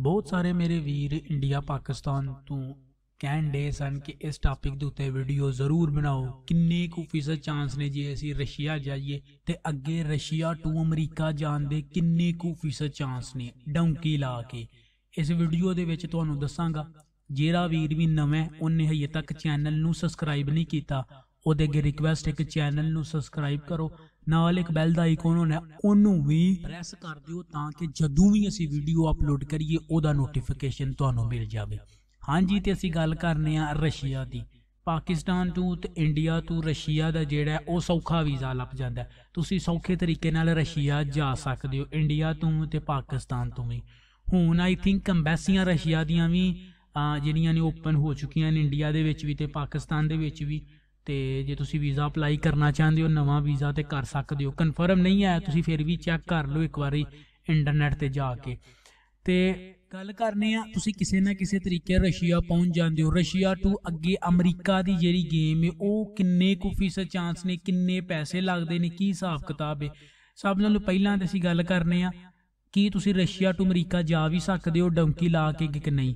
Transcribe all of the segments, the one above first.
बहुत सारे मेरे वीर इंडिया पाकिस्तान तो कहते सन कि इस टॉपिक के उत्ते वीडियो जरूर बनाओ। किन्ने कु फीसद चांस ने जी असी रशिया जाइए तो अगे रशिया टू अमरीका जान दे किन्ने कु फीसद चांस ने डौंकी ला के इस वीडियो दे विच तुहानू दसांगा। जेड़ा वीर भी नवें उन्हें हजे तक चैनल नू सबसक्राइब नहीं किया उहदे अगे रिक्वेस्ट है कि चैनल नू सबसक्राइब करो, नाल एक बैल का आइकॉन होना उन्होंने भी प्रेस कर दिओ ताकि जदों भी असी वीडियो अपलोड करिए उहदा नोटिफिकेशन तुहानू मिल जाए। हाँ जी, तो असी गल करने रशिया की। पाकिस्तान टू तो इंडिया टू रशिया का जोड़ा वह सौखा वीज़ा लभ जाता है, तुसी सौखे तरीके नाल रशिया जा सकते हो इंडिया तो पाकिस्तान तो भी। हुण आई थिंक अंबैसियां रशिया दियां भी जिहड़ियां ने ओपन हो चुकियां ने इंडिया दे विच वी ते पाकिस्तान दे विच वी। तो जे तुसी वीज़ा अपलाई करना चाहते हो नवा वीज़ा तो कर सकते हो, कन्फर्म नहीं है तुसी फिर भी चैक कर लो एक बारी इंटरनेट ते जाके। तो गल करने तुसी किसी ना किसी तरीके रशिया पहुँच जाते हो। रशिया टू अगे अमरीका की जी गेम है वह किन्ने कु फीसद चांस ने, किन्ने पैसे लगते हैं, की हिसाब किताब है। सब नालों पहला तो असी गल करने कि तुसी रशिया टू अमरीका जा भी सकते हो डंकी ला के कि नहीं।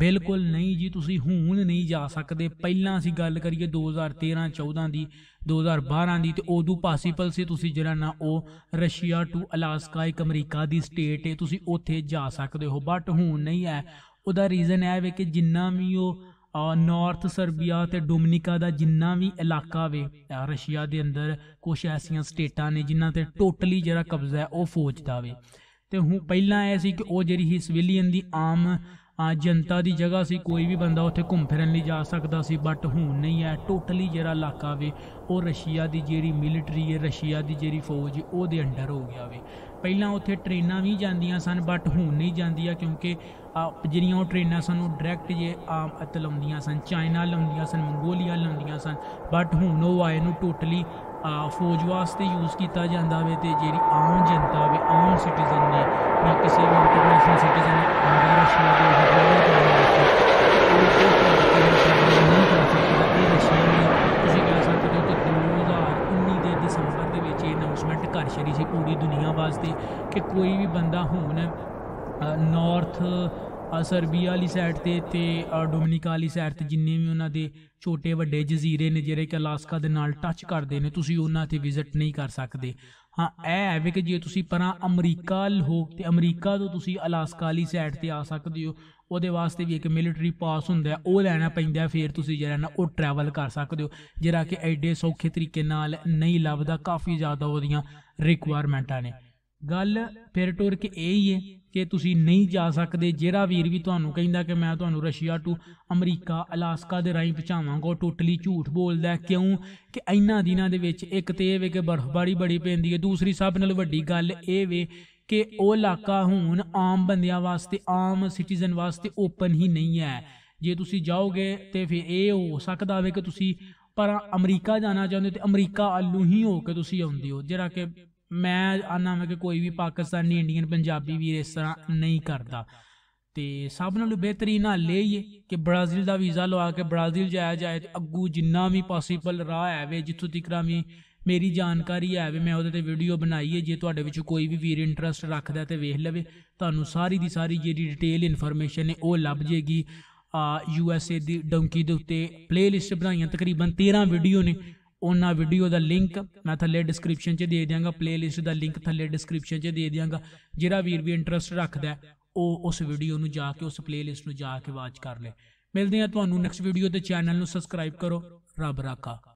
बिल्कुल नहीं जी, तुसी हुण नहीं जा सकते। पहला असी गल करिए 2013-14 की, 2012 की, तो उदू पॉसिबल से तुसी जरा ना वह रशिया टू अलास्का एक अमरीका की स्टेट है तुसी उत्थे जा सकते हो, बट हुण नहीं है। उहदा रीज़न है वे कि जिन्ना भी वह नॉर्थ सर्बिया ते डोमिनिका का जिन्ना भी इलाका वे रशिया के अंदर कुछ ऐसिया स्टेटा ने जिन्हां ते टोटली जरा कब्जा है वह फौज का वे। तो हुण पहला यह सी कि वह जी सिविलियन की आम जनता की जगह से कोई भी बंदा उत्थे घूम फिरन लई जा सकता सी, बट हुण नहीं है। टोटली जिहड़ा इलाका वे वो रशिया की जिहड़ी मिलिटरी है, रशिया की जिहड़ी फौज है उहदे अंडर हो गया वे। पहला उत्थे ट्रेनां भी जांदियां सन बट हुण नहीं जांदियां क्योंकि जिहड़ियां ओह ट्रेनां सन ओह डायरैक्ट जे आम लाउंदियां सन चाइना लाउंदियां सन, मंगोलिया लाउंदियां सन, बट हुण ओह आए नूं टोटली फौज वास्ते यूज़ किया जाता वे। तो जी आम जनता वे, आम सिटीजन ने या किसी भी इंटरनेशनल सिटीजन ने आगे रशिया के नहीं कर सकता। ये रशिया ने तुम कह सकते हो कि 2019 के दिसंबर के अनाउंसमेंट कर छड़ी से पूरी दुनिया वास्ते कि कोई भी बंदा हुण नॉर्थ सर्बिया वाली साइड से डोमिनिका वाली साइड से जिन्ने भी उन्होंने छोटे वड्डे जजीरे ने जिहड़े कि अलास्का के नाल टच करते हैं तुसी उन्हां ते विजिट नहीं कर सकते। हाँ, यह है भी कि जे तुसी परां अमरीका हो तो अमरीका तो तुसी अलास्का वाली साइड से आ सकते हो, उहदे वास्ते भी एक मिलिट्री पास हुंदा है वह लैना पैंदा है, फिर तुसी जिहड़ा ना वह ट्रैवल कर सकते हो जिहड़ा कि एडे सौखे तरीके नाल नहीं लभदा। काफ़ी ज़्यादा उहदियां रिक्वायरमेंटां ने। गल फिर टुर के यही है कि तुसी नहीं जा सकते। जिहड़ा वीर भी तुहानू कहिंदा कि मैं तुहानू रशिया टू अमरीका अलास्का दे राहीं पहुँचावांगा टोटली झूठ बोलदा है, क्यों कि इन्हां दिनां दे विच इक ते इह वे कि बर्फबारी बड़ी पैंदी है, दूसरी सब नाल वड्डी गल इह वे कि ओह इलाका हुण आम बंदियां वास्ते, आम सिटीजन वास्ते ओपन ही नहीं है। जे तुसी जाओगे तो फिर यह हो सकता है कि तुसी पर अमरीका जाना चाहुंदे तो अमरीका आलू ही हो के तुसी आउंदे हो, जिहड़ा कि मैं आना मैं कि कोई भी पाकिस्तानी इंडियन पंजाबी भी इस तरह नहीं करता। तो सब नालों बेहतरीन हल यही है कि ब्राज़ील का वीज़ा लवा के ब्राज़ील जाया जाए तो अगू जिन्ना भी पॉसिबल राह है वे। जितों तक मेरी जानकारी है वे मैं उहदे वीडियो बनाई है, जे तुहाडे विच कोई भी वीर इंटरस्ट रखता तो वेख लवे, तुहानू सारी की सारी जी डिटेल इन्फॉर्मेशन है वह लभ जाएगी। USA की डंकी के उत्ते प्ले लिस्ट बनाई तकरीबन 13 वीडियो ने, उन्हां वीडियो का लिंक मैं थले डिस्क्रिप्शन दे देंगा, प्ले लिस्ट का लिंक थले डिस्क्रिप्शन दे देंगा। जिहड़ा वीर भी इंटरस्ट रखता है वह उस वीडियो नूं जाके उस प्ले लिस्ट नूं जाके वाच कर ले। मिलते हैं तुहानू नेक्स्ट वीडियो ते। चैनल नूं सबसक्राइब करो। रब राखा।